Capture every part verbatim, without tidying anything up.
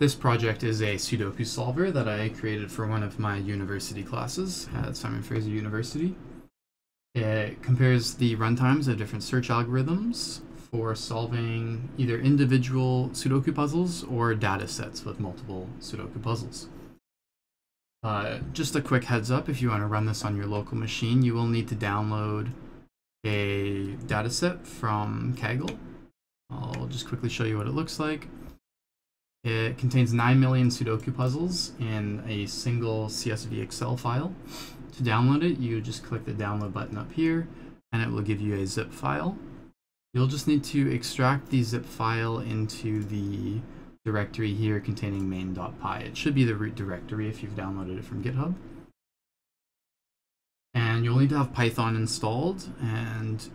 This project is a Sudoku solver that I created for one of my university classes at Simon Fraser University. It compares the runtimes of different search algorithms for solving either individual Sudoku puzzles or data sets with multiple Sudoku puzzles. Uh, just a quick heads up, if you want to run this on your local machine, you will need to download a dataset from Kaggle. I'll just quickly show you what it looks like. It contains nine million Sudoku puzzles in a single C S V Excel file. To download it, you just click the download button up here, and it will give you a zip file. You'll just need to extract the zip file into the directory here containing main.py. It should be the root directory if you've downloaded it from GitHub. And you'll need to have Python installed, and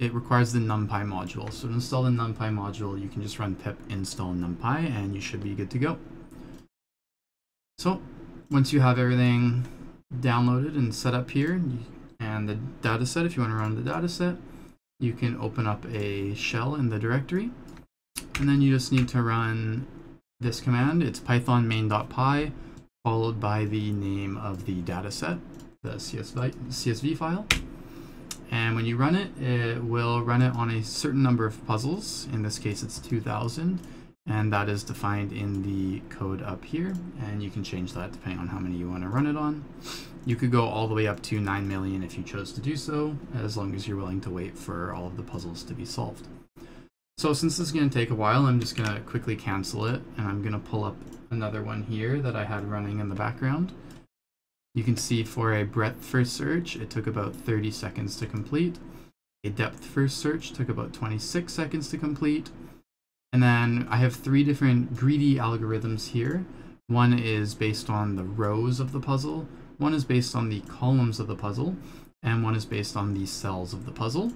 it requires the NumPy module. So to install the NumPy module, you can just run pip install NumPy, and you should be good to go. So once you have everything downloaded and set up here, and the dataset, if you want to run the dataset, you can open up a shell in the directory. And then you just need to run this command. It's python main.py followed by the name of the dataset, the C S V file. And when you run it, it will run it on a certain number of puzzles. In this case, it's two thousand. And that is defined in the code up here. And you can change that depending on how many you want to run it on. You could go all the way up to nine million if you chose to do so, as long as you're willing to wait for all of the puzzles to be solved. So since this is going to take a while, I'm just going to quickly cancel it, and I'm going to pull up another one here that I had running in the background. You can see for a breadth first search, it took about thirty seconds to complete. A depth first search took about twenty-six seconds to complete. And then I have three different greedy algorithms here. One is based on the rows of the puzzle, one is based on the columns of the puzzle, and one is based on the cells of the puzzle.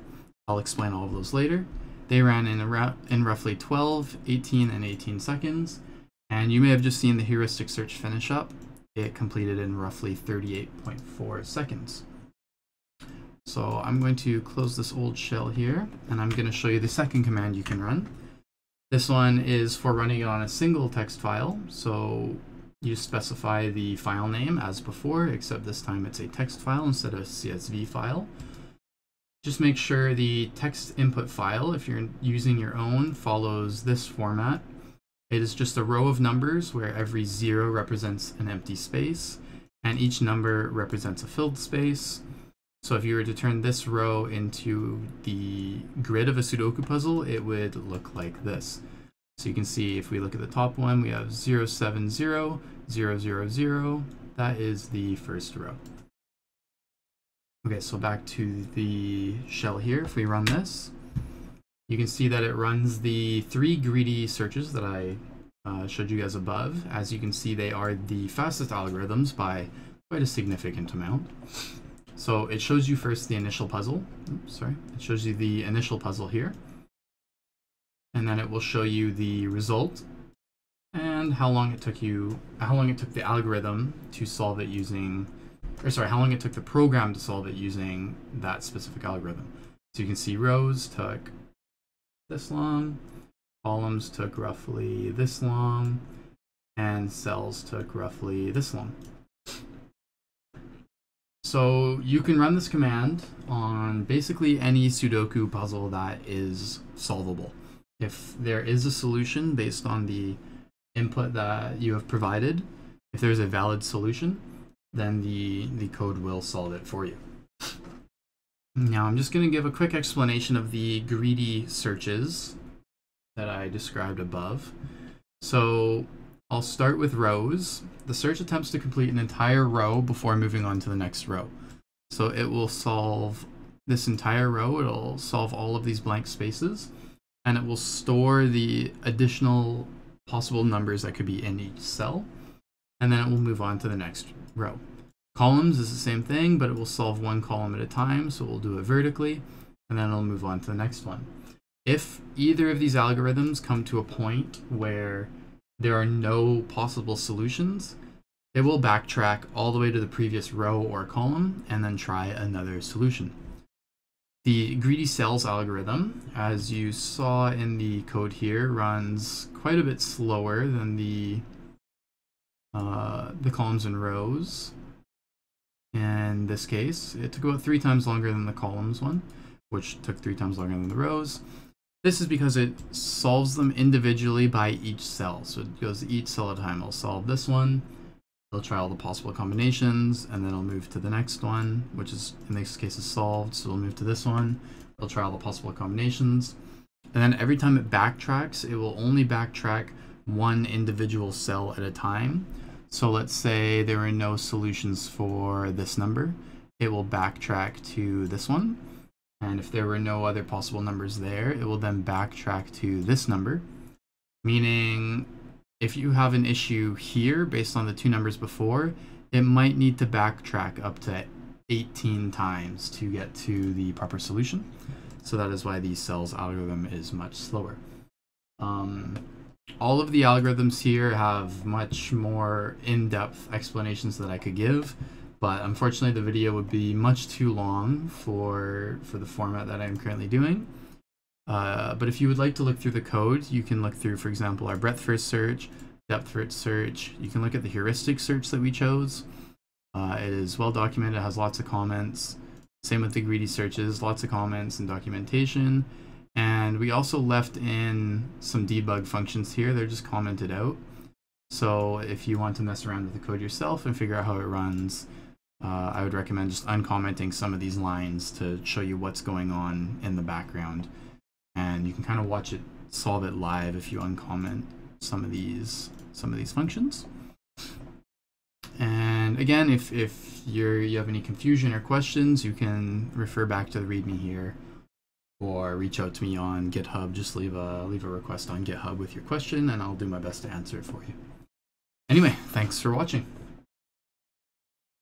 I'll explain all of those later. They ran in, around, in roughly twelve, eighteen, and eighteen seconds. And you may have just seen the heuristic search finish up. It completed in roughly thirty-eight point four seconds. So I'm going to close this old shell here, and I'm going to show you the second command you can run. This one is for running it on a single text file. So you specify the file name as before, except this time it's a text file instead of a C S V file. Just make sure the text input file, if you're using your own, follows this format. It is just a row of numbers where every zero represents an empty space, and each number represents a filled space. So if you were to turn this row into the grid of a Sudoku puzzle, it would look like this. So you can see if we look at the top one, we have zero seven zero, zero zero zero. That is the first row. Okay, so back to the shell here. If we run this, you can see that it runs the three greedy searches that I uh, showed you guys above. As you can see, they are the fastest algorithms by quite a significant amount. So it shows you first the initial puzzle. Oops, sorry, it shows you the initial puzzle here. And then it will show you the result and how long it took you, how long it took the algorithm to solve it using or sorry, how long it took the program to solve it using that specific algorithm. So you can see rows took this long, columns took roughly this long, and cells took roughly this long. So you can run this command on basically any Sudoku puzzle that is solvable. If there is a solution based on the input that you have provided, if there's a valid solution, then the, the code will solve it for you. Now I'm just going to give a quick explanation of the greedy searches that I described above. So I'll start with rows. The search attempts to complete an entire row before moving on to the next row. So it will solve this entire row, it'll solve all of these blank spaces, and it will store the additional possible numbers that could be in each cell. And then it will move on to the next row. Columns is the same thing, but it will solve one column at a time, so we'll do it vertically, and then it'll move on to the next one. If either of these algorithms come to a point where there are no possible solutions, it will backtrack all the way to the previous row or column, and then try another solution. The greedy cells algorithm, as you saw in the code here, runs quite a bit slower than the uh, the columns and rows. In this case, it took about three times longer than the columns one, which took three times longer than the rows. This is because it solves them individually by each cell. So it goes each cell at a time. I'll solve this one, it'll try all the possible combinations, and then it'll move to the next one, which is, in this case, is solved. So it'll move to this one, it'll try all the possible combinations. And then every time it backtracks, it will only backtrack one individual cell at a time. So let's say there are no solutions for this number. It will backtrack to this one. And if there were no other possible numbers there, it will then backtrack to this number. Meaning, if you have an issue here based on the two numbers before, it might need to backtrack up to eighteen times to get to the proper solution. So that is why the cells algorithm is much slower. Um, all of the algorithms here have much more in-depth explanations that I could give, but unfortunately the video would be much too long for, for the format that I'm currently doing. Uh, but if you would like to look through the code, you can look through, for example, our breadth first search, depth first search. You can look at the heuristic search that we chose. Uh, it is well documented, it has lots of comments. Same with the greedy searches, lots of comments and documentation. And we also left in some debug functions here. They're just commented out. So if you want to mess around with the code yourself and figure out how it runs, uh, I would recommend just uncommenting some of these lines to show you what's going on in the background. And you can kind of watch it, solve it live if you uncomment some of these some of these functions. And again, if, if you're, you have any confusion or questions, you can refer back to the README here or reach out to me on GitHub. Just leave a, leave a request on GitHub with your question and I'll do my best to answer it for you. Anyway, thanks for watching.